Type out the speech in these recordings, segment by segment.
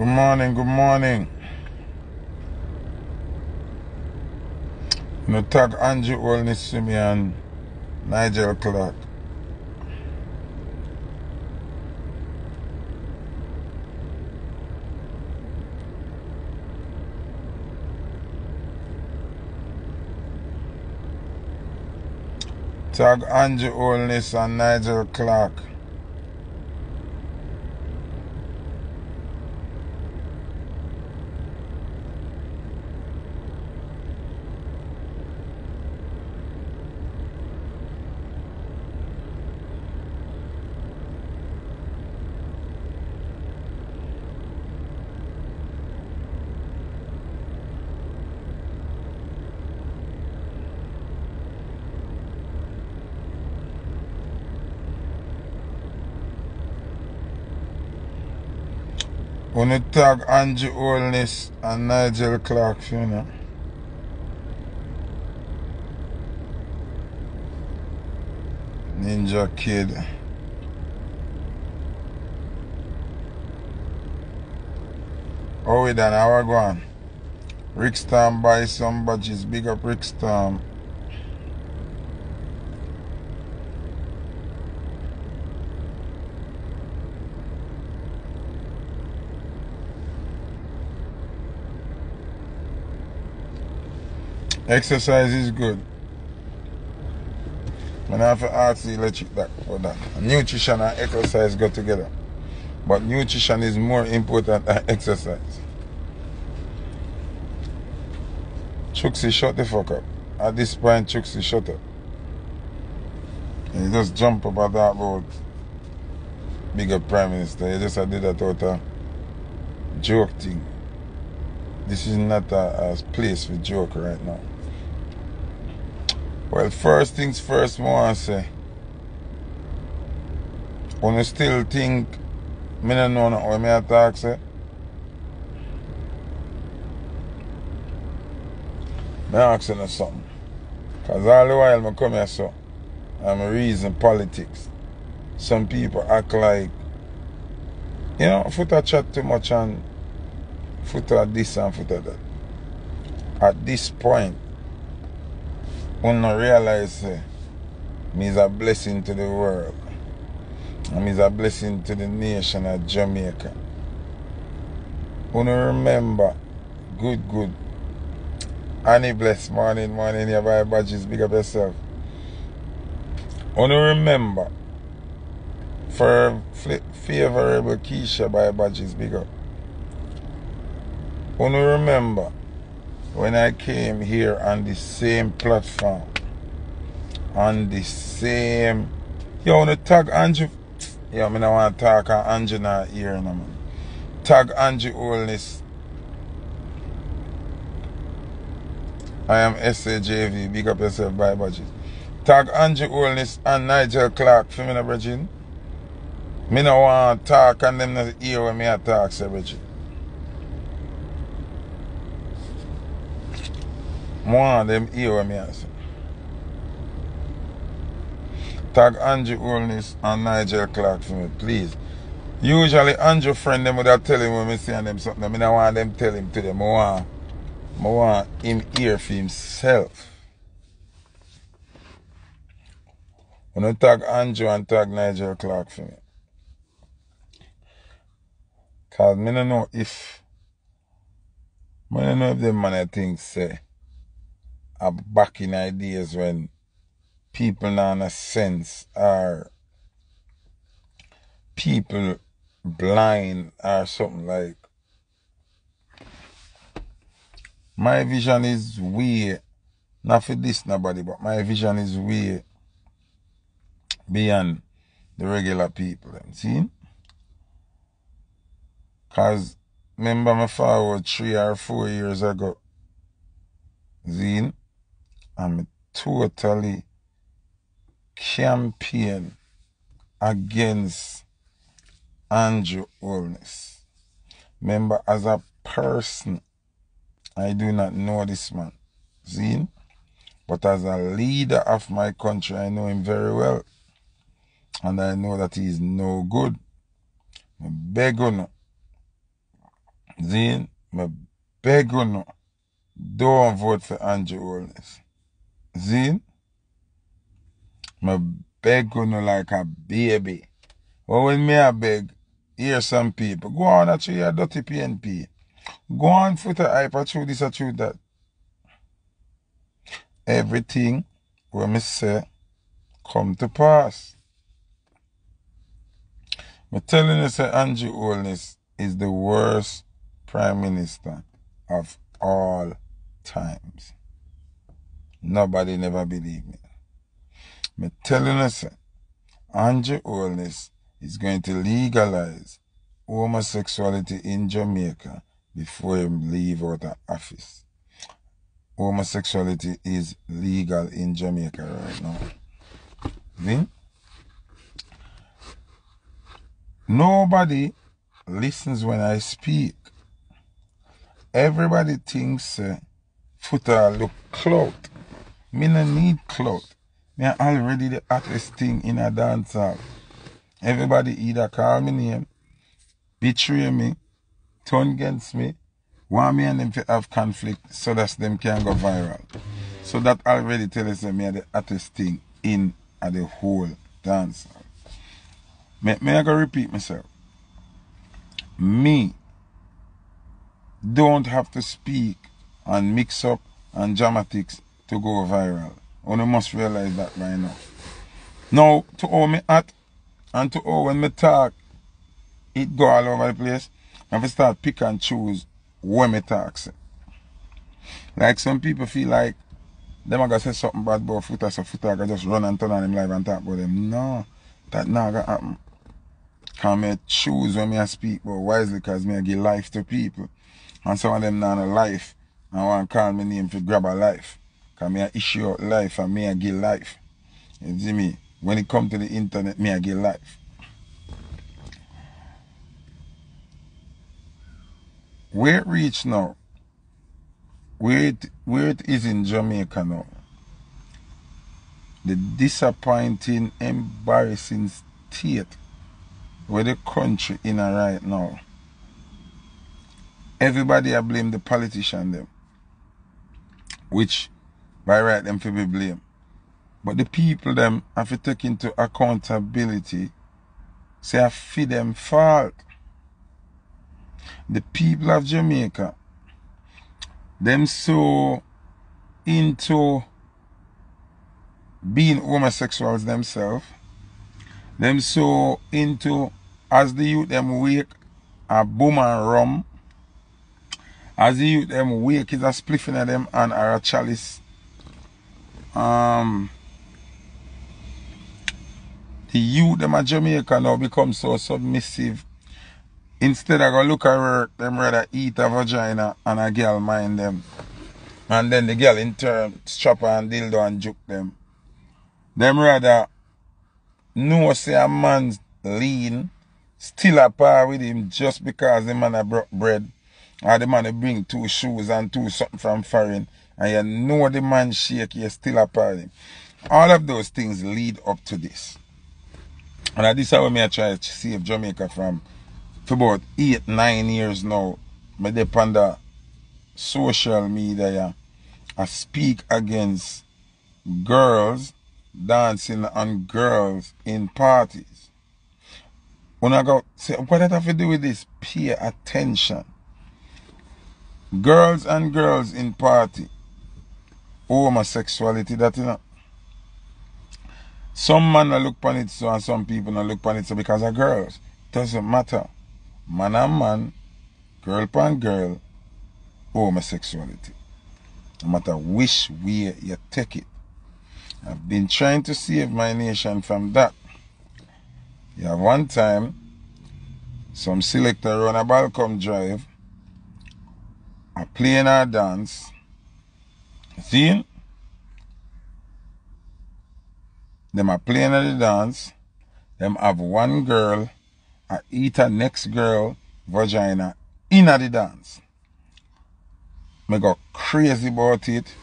Good morning, good morning. You know, tag Andrew Holness to me and Nigel Clark. Tag Andrew Holness and Nigel Clark. When you tag Angie Olness and Nigel Clark, you know. Ninja Kid. Oh, we done, how we going? Rickstorm buy some badges, big up Rickstorm. Exercise is good. And I have to ask the electric that for that. Nutrition and exercise go together. But nutrition is more important than exercise. Chuxi, shut the fuck up. At this point, Chuxi, shut up. And you just jump up at that road. Bigger Prime Minister. You just did that out of joke thing. This is not a place for joke right now. Well, first things first, more I say. When I still think, I don't know how I attack, say. I ask you something. Because all the while I come here, so I'm a reason politics. Some people act like, you know, Foota chat too much and Foota this and Foota that. At this point, one realize me is a blessing to the world. And me is a blessing to the nation of Jamaica. One remember, good. Annie bless, morning, you buy badges, big up yourself. One remember, for favorable Keisha buy badges, big up. Only remember when I came here on the same platform, on the same. You want to tag Andrew? Yeah, I don't want to talk on Andrew now here, no man. Tag Andrew Holness. I am SAJV. Big up yourself by budget. Tag Andrew Holness and Nigel Clark for me, no Bridget. I don't want to talk on them not hear when I talk, say Bridget. More of them hear what I say. Tag Andrew Holness and Nigel Clark for me, please. Usually Andrew friend them would have tell him when I say them something. I don't want them tell him to them. I want him hear for himself. When I tag Andrew and tag Nigel Clark for me. Cause I don't know if them man things say. Are back in ideas when people not a sense are people blind or something like. My vision is way, not for this nobody, but my vision is way beyond the regular people. See? Cause remember my father 3 or 4 years ago. See? I'm totally campaigning against Andrew Holness. Remember, as a person, I do not know this man, Zine. But as a leader of my country, I know him very well. And I know that he is no good. I beg you, Then, I beg you now, don't vote for Andrew Holness. Then, I beg you now like a baby. But when me I beg, hear some people, go on at your dirty PNP. Go on Foota Hype, I chew this, I chew that. Everything when I say come to pass. I'm telling you, say Andrew Holness is the worst prime minister of all times. Nobody never believed me. I'm telling you, say Andrew Holness is going to legalize homosexuality in Jamaica before he leave out of office. Homosexuality is legal in Jamaica right now. Then, nobody listens when I speak. Everybody thinks Foota look clout. Me no need clout. Me already the hottest thing in a dance hall. Everybody either call me name, betray me, turn against me, want me and them to have conflict so that them can go viral. So that already tells me I'm the hottest thing in the whole dance hall. May I go repeat myself? Me don't have to speak and mix up and dramatics to go viral. One must realize that right now. Now, to all me at and to all when me talk, it go all over the place. And we start pick and choose when me talk. Like some people feel like them are going to say something bad about Foota, so Foota can just run and turn on them live and talk about them. No. That not gonna happen. Can me choose when I speak, but wisely, because I give life to people. And some of them not a life. And want to call my name to grab a life. Because I issue out life and I give life. You see me? When it comes to the internet, I give life. Where it reach now? Where it is in Jamaica now? The disappointing, embarrassing state where the country in right now. Everybody I blame the politician them, which by right them to be blamed. But the people them have to take into accountability, say I feed them fault. The people of Jamaica, them so into being homosexuals themselves, them so into, as the youth them wake a boom and rum, as the youth them wake is a spliff in them and are a chalice. The youth them at Jamaica now become so submissive. Instead of go look at work, them rather eat a vagina and a girl mind them. And then the girl in turn strap and dildo and juke them. Them rather know say a man's lean, still a par with him just because the man a brought bread, or the man a bring 2 shoes and 2 something from foreign, and you know the man shake, you still a par with him. All of those things lead up to this. And this is how I try to save Jamaica from, for about 8, 9 years now, I depend on social media. I speak against girls dancing on girls in parties. When I go say, what did I have to do with this? Pay attention. Girls and girls in party. Homosexuality, that you know. Some man will look upon it so and some people will look upon it so because of girls. Doesn't matter. Man and man, girl upon girl, homosexuality. No matter which way you take it. I've been trying to save my nation from that. Yeah, one time, some selector on a balcony drive, a playing a dance, then, them are playing at the dance, them have one girl, I eat a next girl, vagina, in at the dance. Me got crazy about it,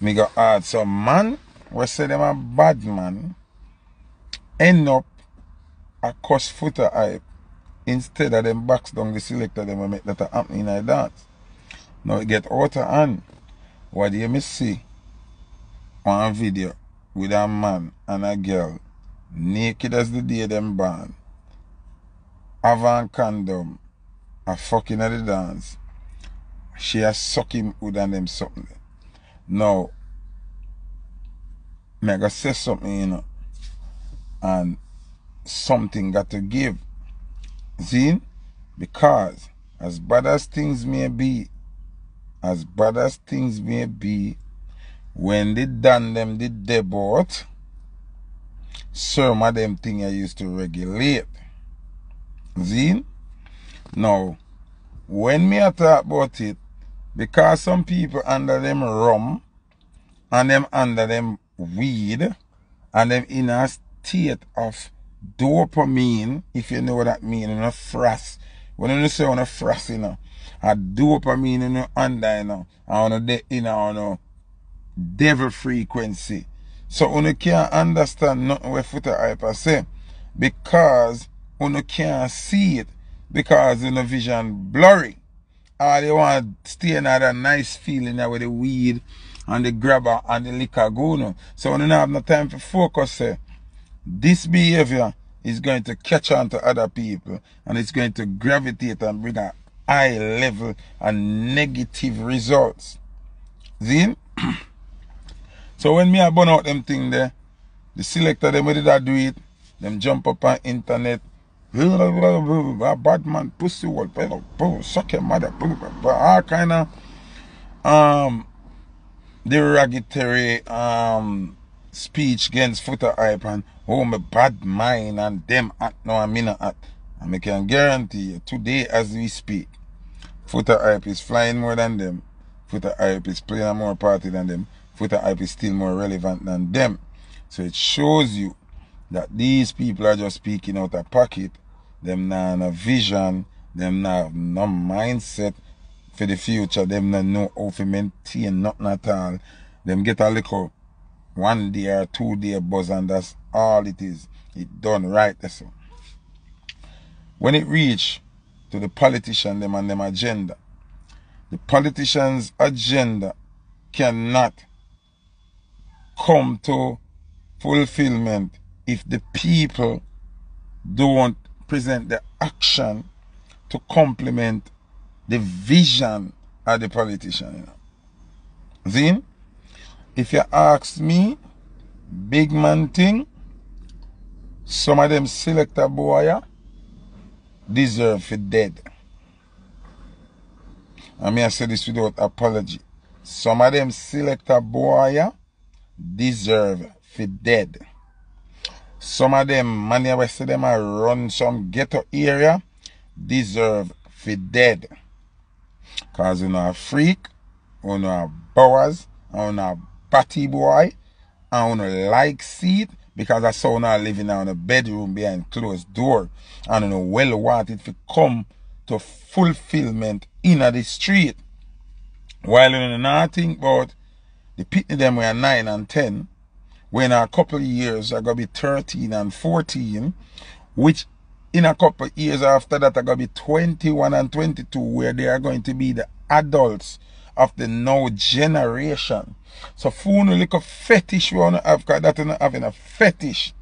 me got hard some man, we say them a bad man, end up a cuss Foota Hype Instead of them box down the selector, them make that happen in a dance. Now it get out of hand. What you may see on a video with a man and a girl, naked as the day them born, having condom, a fucking at the dance, she a suck him with and them something. Now, I got say something, you know, and something got to give. See? Because as bad as things may be, when they done them the debut, some of them thing I used to regulate. See? Now, when me I talk about it, because some people under them rum, and them under them weed, and them in a state of dopamine, if you know what that means, you know, frass. When you say on a frass, you know, a dopamine, you know, under, you know, on a, you know, on a devil frequency. So you can't understand nothing what Foota Hype say, because you can't see it, because you know vision blurry. All they want to stay in that nice feeling with the weed and the grabber and the liquor go now. So you don't have no time to focus. This behavior is going to catch on to other people, and it's going to gravitate and bring a high level and negative results. See? So when me I burn out them thing there, the selector them where did I do it, them jump up on internet, bad man, pussy wall, suck your mother, all kind of derogatory speech against Foota Hype and oh my bad mind and them act no I mean act. And I can guarantee you today as we speak, Foota Hype is flying more than them. Foota Hype is playing more party than them. Foota Hype is still more relevant than them. So it shows you that these people are just speaking out of pocket. Them not have a vision, them not have no mindset for the future, them not know how to maintain nothing at all. Them get a little 1 day or 2 day buzz, and that's all it is. It done right. So when it reach to the politician them and them agenda, the politician's agenda cannot come to fulfillment if the people don't present the action to complement the vision of the politician. See? If you ask me, big man thing, some of them selector boy deserve for dead. I mean, I say this without apology. Some of them selector boy deserve for dead. Some of them money I say them I run some ghetto area deserve for dead. Cause you know a freak, you know a bowers, you know a party boy, I want to like seat because I saw now living in a bedroom behind closed door, and I know well what it to come to fulfillment in the street. While you know nothing about the pitney them were 9 and 10, when a couple of years are gonna be 13 and 14, which in a couple of years after that are gonna be 21 and 22, where they are going to be the adults of the now generation. So for no little fetish we wanna have, cause that not having a fetish,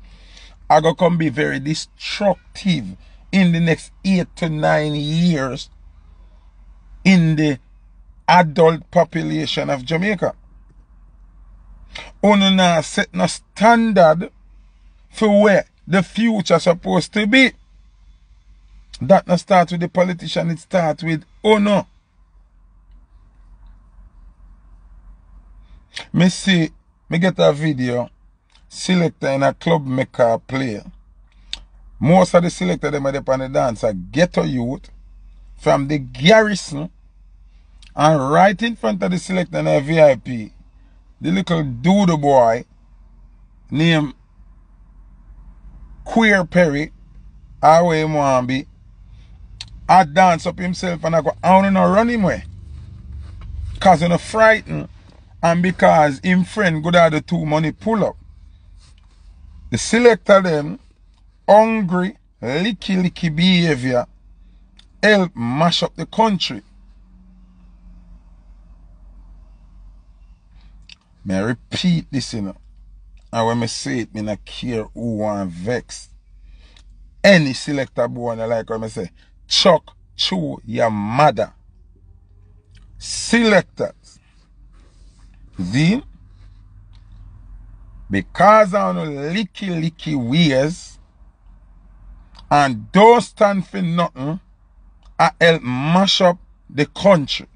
I go come be very destructive in the next 8 to 9 years in the adult population of Jamaica. Only now set no standard for where the future supposed to be. That not start with the politician, it starts with honor. Me see, me get a video, selector in a club maker play. Most of the selector them are up on the dance are ghetto youth from the garrison, and right in front of the selector in a VIP, the little doodle boy named Queer Perry, Awe Mwambi, I dance up himself and I go, I don't know run him way. Cause I'm not frightened. And because him friend good at the 2 money pull up. The selector them hungry, licky licky behavior help mash up the country. May I repeat this, you know. And when I say it, I don't care who I'm vexed. Any selector boy, I like when I say, chuck to your mother. Selectors. Them, because I don't licky wears and don't stand for nothing, I help mash up the country.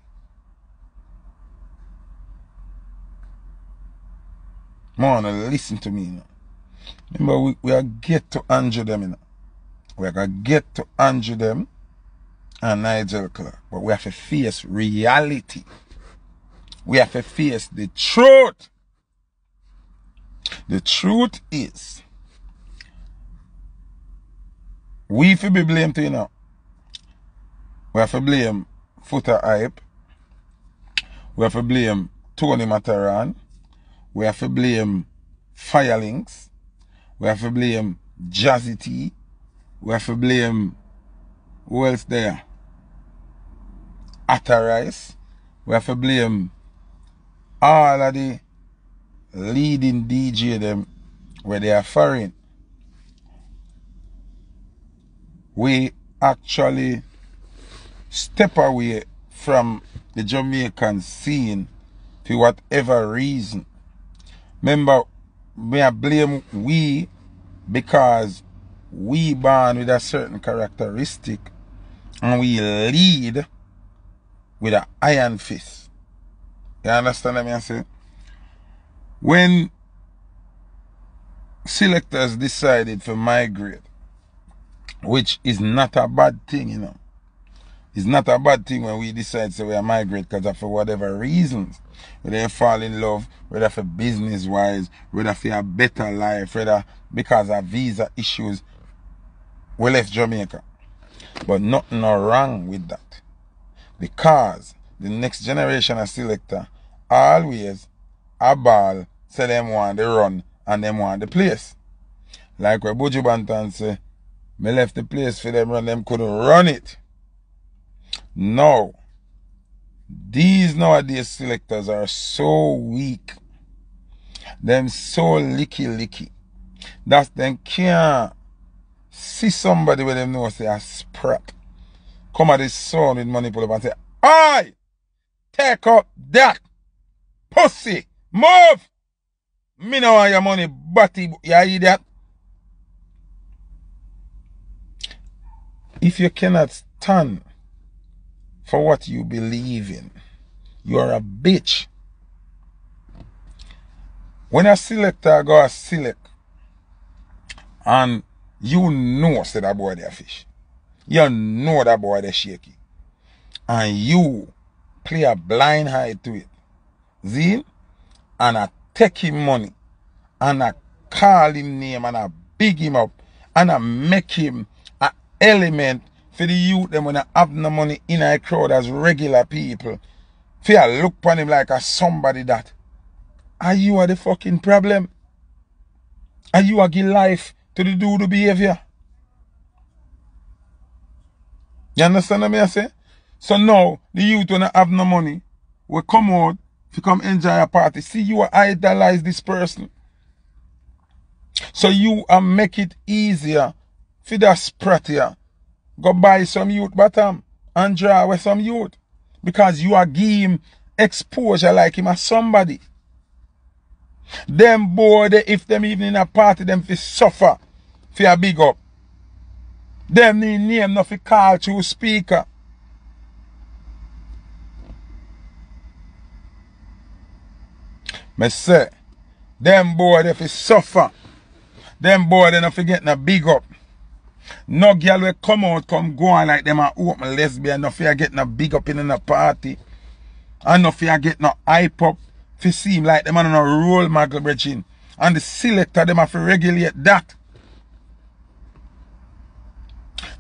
Man, listen to me. You know. Remember, we are get to Andrew them. You know. We are going to get to Andrew them and Nigel Clark. But we have to face reality. We have to face the truth. The truth is, we have to be blamed, you know. We have to blame Foota Hype. We have to blame Tony Mataran. We have to blame Firelinks. We have to blame Jazzy T. We have to blame, who else there? Atarice. We have to blame all of the leading DJ them where they are foreign. We actually step away from the Jamaican scene for whatever reason. Remember, may I blame we because we born with a certain characteristic and we lead with an iron fist. You understand what I'm saying? When selectors decided to migrate, which is not a bad thing, you know. It's not a bad thing when we decide to migrate because for whatever reasons. Whether you fall in love, whether for business-wise, whether for a better life, whether because of visa issues, we left Jamaica. But nothing wrong with that. Because the next generation of selector always a ball say them want the run and them want the place. Like what Buju Banton say, me left the place for them run, them couldn't run it. No. These nowadays selectors are so weak. Them so licky. That them can't see somebody where them know say a sprat. Come at the sun with money pull up and say, "Aye! Take up that! Pussy! Move! Me no want your money, batty, you idiot!" If you cannot stand for what you believe in, you are a bitch. When a selector go a select and you know say that boy there fish, you know that boy there shaky, and you play a blind eye to it, see, and I take him money and I call him name and I big him up and I make him an element for the youth them when I have no money in a crowd as regular people, fear look upon him like a somebody that. Are you a the fucking problem? Are you a give life to the do behavior? You understand what I say? So now the youth when I have no money will come out to come enjoy a party. See, you idolize this person. So you make it easier for that sprat here. Go buy some youth bottom and draw with some youth. Because you are giving him exposure like him as somebody. Them boy, if them even in a party, them fi suffer fi a big up. Them need name no fi call to speaker. Me say, them boy they fi suffer. Them boy they no fi get no big up. No girl will come out, come go on like them are open lesbian. No fear get no big up in a party. And no fear get no hype up. If seem like them on a roll muggle bridging. And the selector them have to regulate that.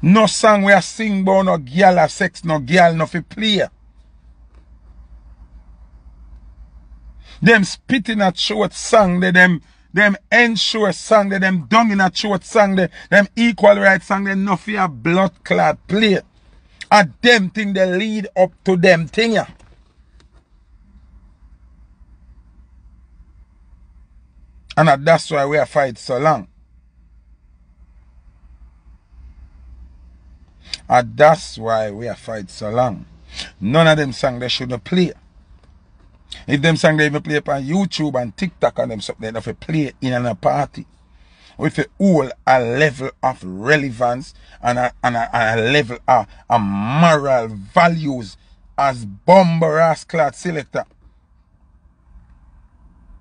No song we are sing about no girl or sex, no girl, no fi play. Them spitting a short song, they them. Them ensure sang, them dung in a short sang, them equal rights sang, them no fear blood clad play. And them thing they lead up to them thing, yeah. And that's why we are fight so long. And that's why we are fight so long. None of them song they shouldn't play. If them song they even play up on YouTube and TikTok and them something, they have play in a party with a whole a level of relevance and a level of a moral values as bomber ass clad selector.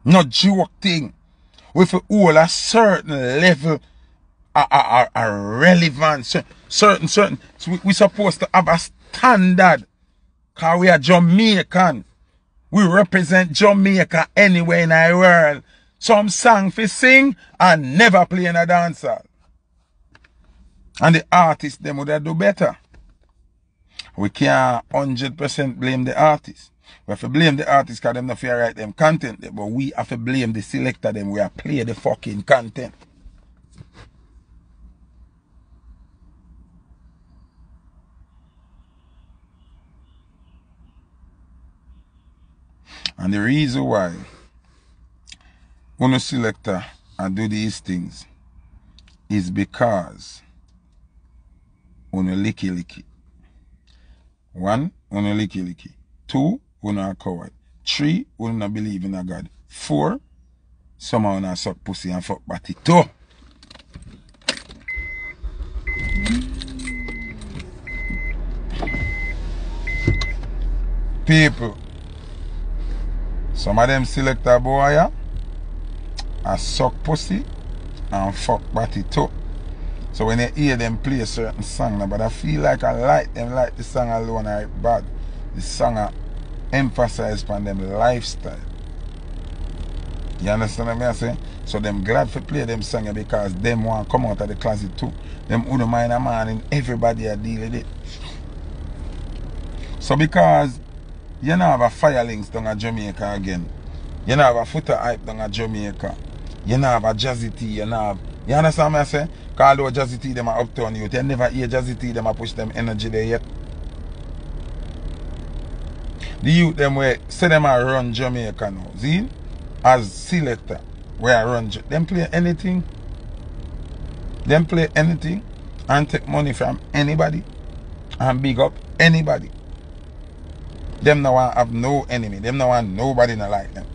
Not joke thing. With a whole a certain level a relevance. Certain. So we're supposed to have a standard. Because we are Jamaican. We represent Jamaica anywhere in the world. Some song for sing and never play in a dancer. And the artists, them would do better. We can't 100% blame the artists. We have to blame the artists because them not fair write them content. But we have to blame the selector them. We have to play the fucking content. And the reason why Uno selector and do these things is because Uno licky licky. One, Uno licky licky. Two, Uno are coward. Three, Uno not believe in a God. Four, somehow Uno suck pussy and fuck batty too. People, some of them selector boy, yeah? And suck pussy and fuck batty too. So when they hear them play a certain song, but I feel like I like them, like the song alone, I bad. The song I emphasize on them lifestyle. You understand what I'm saying? So them glad to play them song because them want to come out of the closet too. Them who don't mind a man and everybody are dealing with it. So because you don't have a fire links down at Jamaica again. You don't have a Foota Hype down at Jamaica. You don't have a Jazzy T, you know. You understand what I'm saying? Because although Jazzy T them are uptown youth, you never hear Jazzy T them are push them energy there yet. The youth them where say them are run Jamaica now. See? As selector where I run them play anything. Them play anything and take money from anybody and big up anybody. Them no one have no enemy. Them no one nobody not like them.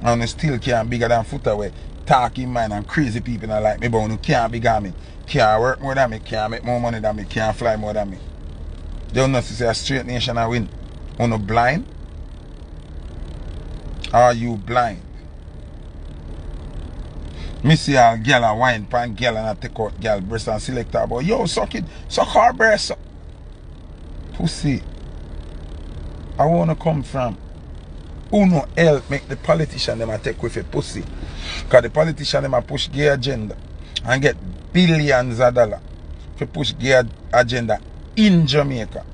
And they still can't bigger than Foota where talking man and crazy people not like me, but who can't bigger me, can't work more than me, can't make more money than me, can't fly more than me. They don't know to say a straight nation I win. Are you blind? Are you blind? Me see a girl a wine pan girl and I take out girl breast and select her, but yo, suck it, suck her breast. Pussy. I wanna come from. Who no help make the politician them a take with a pussy? Because the politician them a push gay agenda and get billions of dollars to push gay agenda in Jamaica.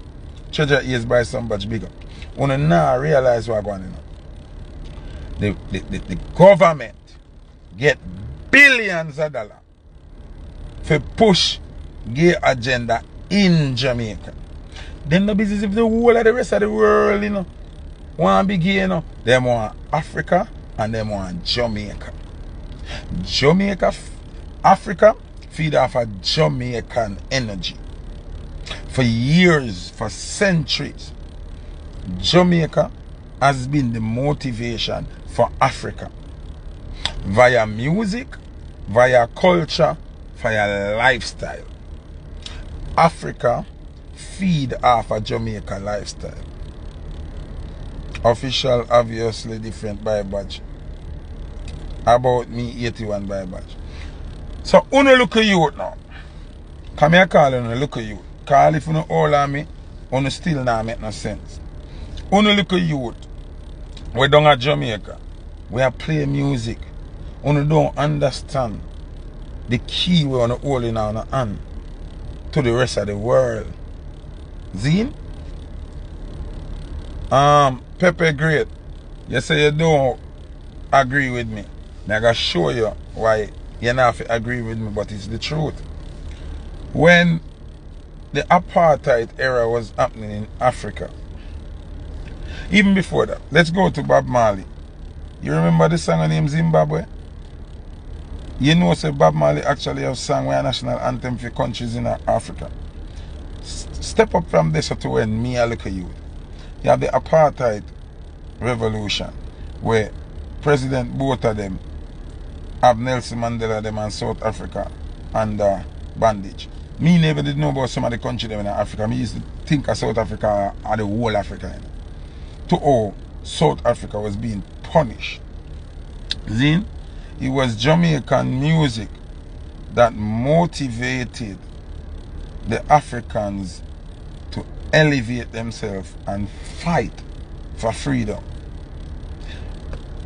Treasure is by some much bigger. When you now realize what's going on. The government get billions of dollars to push gay agenda in Jamaica. Then the business if the whole of the rest of the world, you know. Want to be gay, you know. Them want Africa and them want Jamaica. Jamaica, Africa feed off a Jamaican energy. For years, for centuries, Jamaica has been the motivation for Africa. Via music, via culture, via lifestyle. Africa feed off a Jamaica lifestyle. Official, obviously different by badge. About me, 81 by badge. So, who look at you now? Come here, call and look at you. Because if you don't all on me, you still not make no sense. You look at youth. We down at Jamaica. We are playing music. You don't understand the key we are holding on our hand to the rest of the world. Zine? Pepe Great, you say you don't agree with me. I gotta show you why you don't have to agree with me, but it's the truth. When the apartheid era was happening in Africa. Even before that, let's go to Bob Marley. You remember the song named Zimbabwe? You know, say Bob Marley actually have sung a national anthem for countries in Africa. Step up from this to when me I look at you. You have the apartheid revolution where President Botha them have Nelson Mandela them and South Africa under bandage. Me never did know about some of the country them in Africa. Me used to think of South Africa as the whole Africa. To all, South Africa was being punished. Then it was Jamaican music that motivated the Africans to elevate themselves and fight for freedom.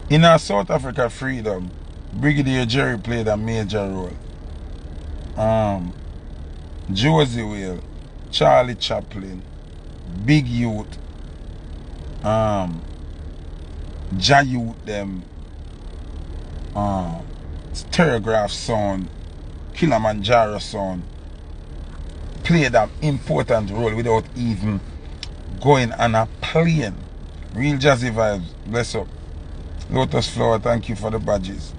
In our South Africa freedom, Brigadier Jerry played a major role. Josie Whale, Charlie Chaplin, Big Youth, Jay Youth them, Telegraph Son, Kilimanjaro Son played an important role without even going on a plane. Real jazzy vibes, bless up. Lotus Flower, thank you for the badges.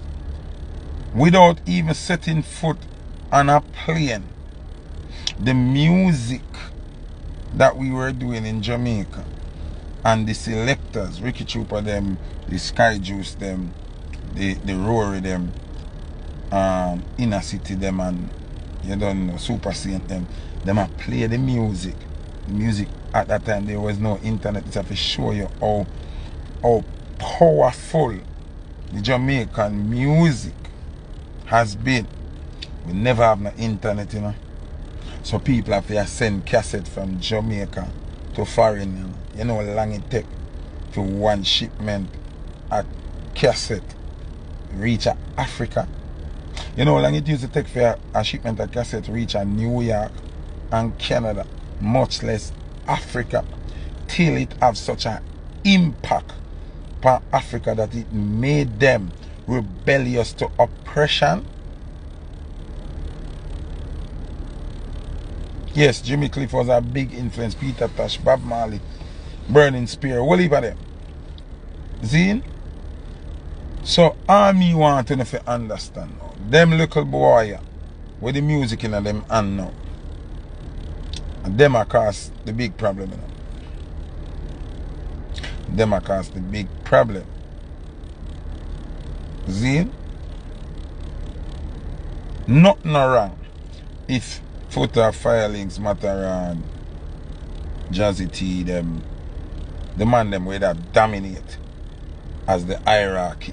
Without even setting foot on a plane, the music that we were doing in Jamaica and the selectors, Ricky Trooper them, the Sky Juice them, the Rory them, Inner City them, and you don't know, Super Saint them, them a play the music. The music at that time, there was no internet. It's to show you how powerful the Jamaican music has been. We never have no internet, you know. So people have to send cassette from Jamaica to foreign, you know. You know how long it take to one shipment a cassette reach Africa? You know how long it used to take for a shipment a cassette reach New York and Canada, much less Africa, till it have such an impact upon Africa that it made them rebellious to oppression. Yes, Jimmy Cliff was a big influence. Peter Tosh, Bob Marley, Burning Spear, what leave them? Zine? So all me want to know if you understand now. Them little boy with the music in them hand now. And them are cause the big problem, you know. Them are cause the big problem. Zine? Nothing wrong if Foota, Fire Links, Mataran, Jazzy T them, the man them way that dominate as the hierarchy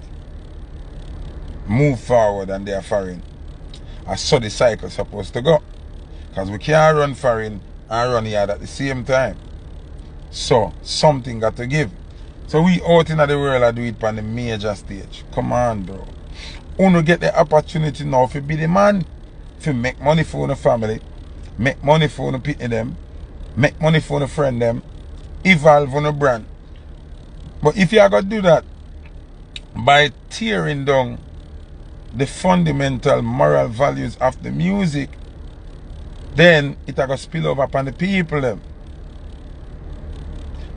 move forward and they are foreign. I saw the cycle supposed to go, because we can't run foreign and run here at the same time. So something got to give. So we out in the world I do it on the major stage. Come on, bro. Uno get the opportunity now to be the man, to make money for the family, make money for the pity them, make money for the friend them, evolve on the brand. But if you are going to do that by tearing down the fundamental moral values of the music, then it are going to spill over upon the people them.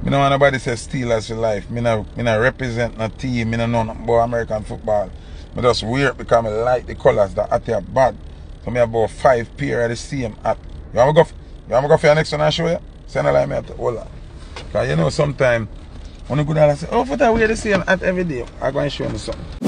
I don't want nobody say Steelers for life. I represent no team. I don't know nothing about American football. I just wear it because I like the colors that are at your bad. So I have about 5 pair of the same hat. You want me to go? You want me to go for your next one and show you? Send a line me to hold on. Because you know sometimes when you go down and say, oh, for that we are the same hat every day, I'm going to show you something.